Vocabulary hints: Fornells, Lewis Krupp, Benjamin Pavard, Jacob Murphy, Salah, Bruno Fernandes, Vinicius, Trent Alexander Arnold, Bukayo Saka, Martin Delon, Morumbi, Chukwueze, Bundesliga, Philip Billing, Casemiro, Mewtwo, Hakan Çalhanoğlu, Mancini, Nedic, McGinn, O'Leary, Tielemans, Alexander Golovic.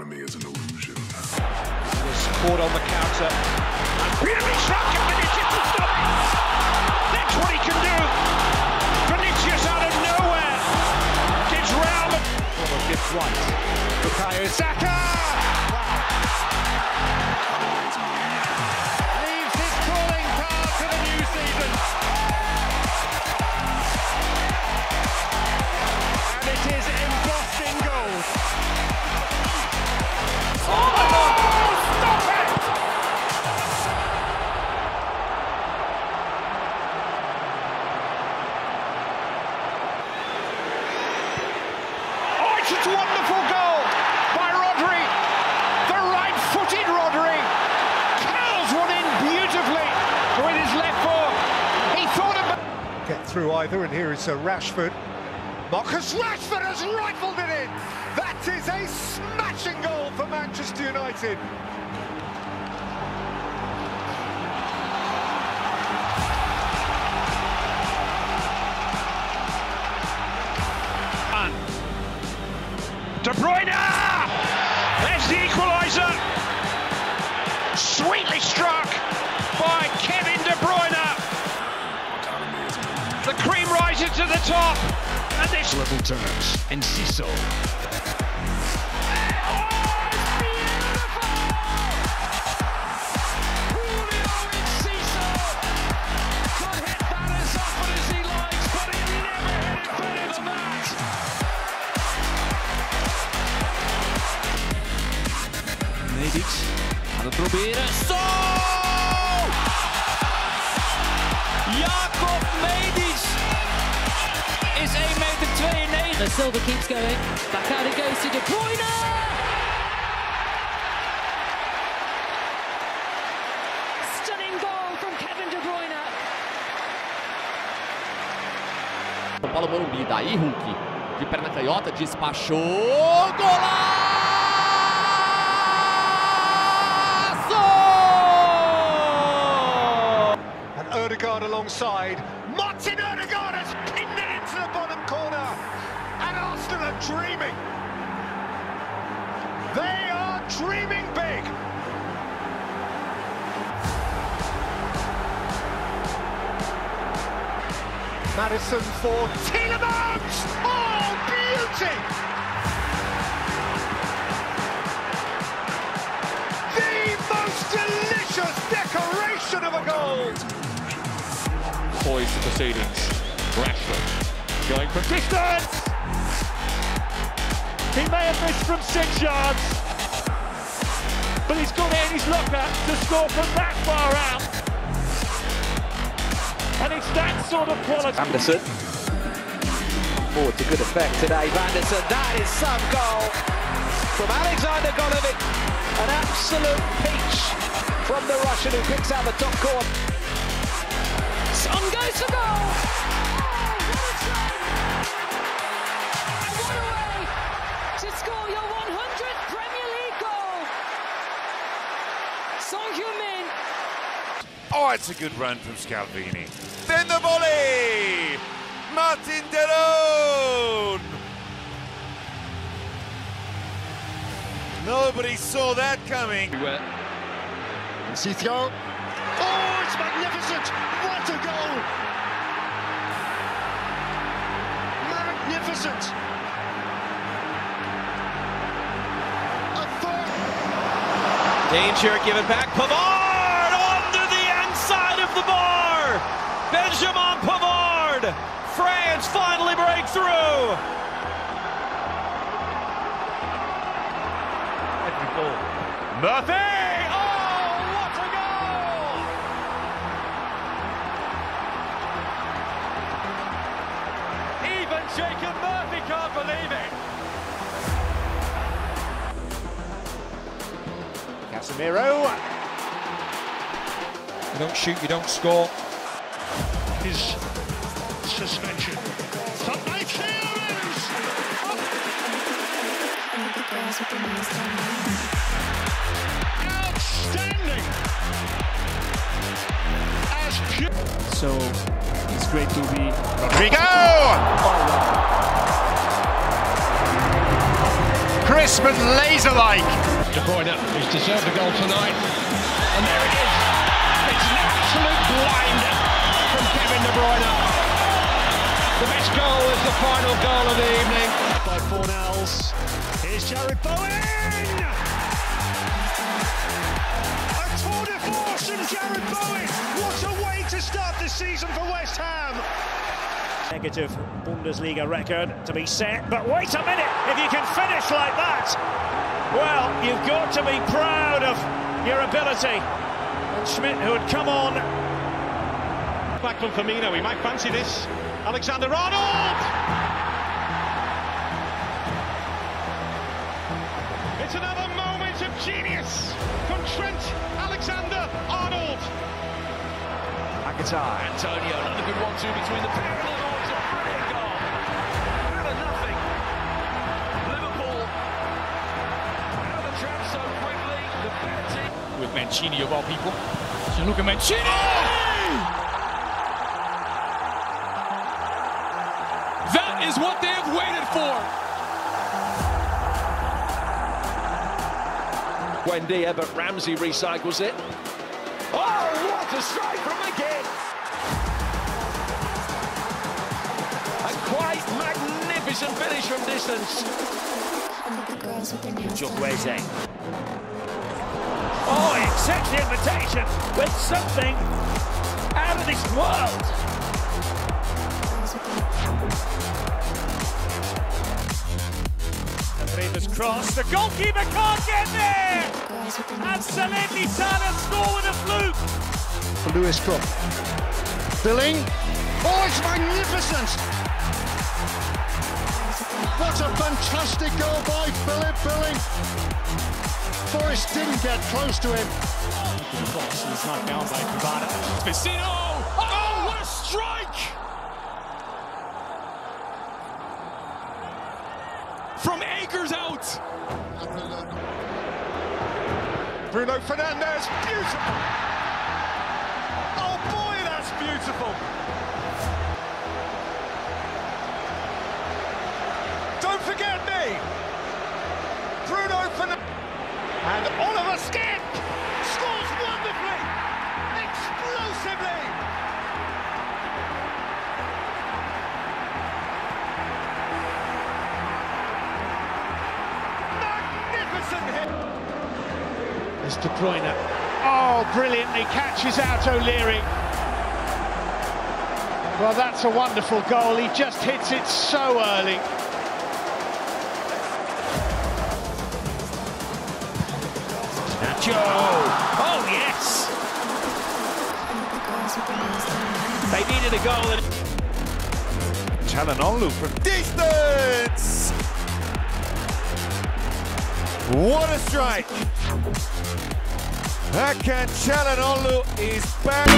economy is an illusion. Was scored on the counter. And Vinicius to stop it. That's what he can do. Vinicius out of nowhere. Gets round. Gets right. Bukayo Saka. Leaves his calling card for the new season. And it is embossed in gold. Oh, stop it! Oh, it's a wonderful goal by Rodri. The right-footed Rodri curls one in beautifully with his left foot. He thought about get through either, and here is Rashford. Marcus Rashford has rifled it in! That is a smashing goal for Manchester United. De Bruyne! There's the equaliser! Sweetly struck by Kevin De Bruyne! The cream rises to the top! And this level turns, and Ciso. Oh, it's beautiful! Julio Enciso could hit that as often as he likes, but he never hit it better than that. Nedic, gaat het proberen. Zo! Jacob Murphy! Is 1.92 meter. The silver keeps going. Back out it goes to De Bruyne. Stunning goal from Kevin De Bruyne. São Paulo Morumbi, daí Hulk de perna canhota despachou, golaço! Odegaard alongside, Martin Odegaard has pinned it into the bottom corner, and Arsenal are dreaming. They are dreaming big. Madison for Tielemans, oh beauty! The most delicious decoration of a goal. Poised the proceedings. Rashford going from distance. He may have missed from 6 yards, but he's got it in his locker to score from that far out. And it's that sort of quality. Anderson forward to good effect today. Anderson, that is some goal from Alexander Golovic. An absolute peach from the Russian who picks out the top corner. On goes the goal! Oh, what a time! And what a way to score your 100th Premier League goal! Son Heung-min. Oh, it's a good run from Scalvini. Then the volley! Martin Delon! Nobody saw that coming. Citron. Oh, it's magnificent! What a goal! Magnificent! A third! Danger, give it back. Pavard onto the inside of the bar! Benjamin Pavard! France finally break through! Every goal. Murphy! Jacob Murphy can't believe it! Casemiro! You don't shoot, you don't score. His suspension. Outstanding! As pure. So it's great to be Rodrigo! Oh, wow. crisp and laser-like. De Bruyne has deserved a goal tonight. And there it is. It's an absolute blinder from Kevin De Bruyne. The best goal is the final goal of the evening. By Fornells. Here's Jared Bowen! A tour de force from Jared Bowen. What a way to start the season for West Ham. Negative Bundesliga record to be set, but wait a minute, if you can finish like that, well, you've got to be proud of your ability. And Schmidt, who had come on. Back from Firmino, he might fancy this. Alexander Arnold! It's another moment of genius from Trent Alexander Arnold. Hakan Antonio, another good 1-2 between the pair of them. With Mancini of all people. So look at Mancini! Oh! That is what they have waited for! Wendy, but Ramsey recycles it. Oh, what a strike from McGinn! A quite magnificent finish from distance. Chukwueze. Oh, he accepts the invitation with something out of this world. Andreas cross, the goalkeeper can't get there! Absolutely, Salah score with a fluke. For Lewis Krupp. Billing. Oh, it's magnificent! What a fantastic goal by Philip Billing. Forrest didn't get close to him. It's knocked down by Pavard. Casemiro! Oh, what a strike! From acres out. Bruno Fernandes, beautiful. Oh boy, that's beautiful. Don't forget me, Bruno Fernandes. And Oliver Skipp scores wonderfully, explosively. Magnificent hit. It's De Bruyne. Oh, brilliantly catches out O'Leary. Well, that's a wonderful goal. He just hits it so early. Nacho! Oh, yes! They needed a goal. Çalhanoğlu from distance! What a strike! Hakan Çalhanoğlu is back!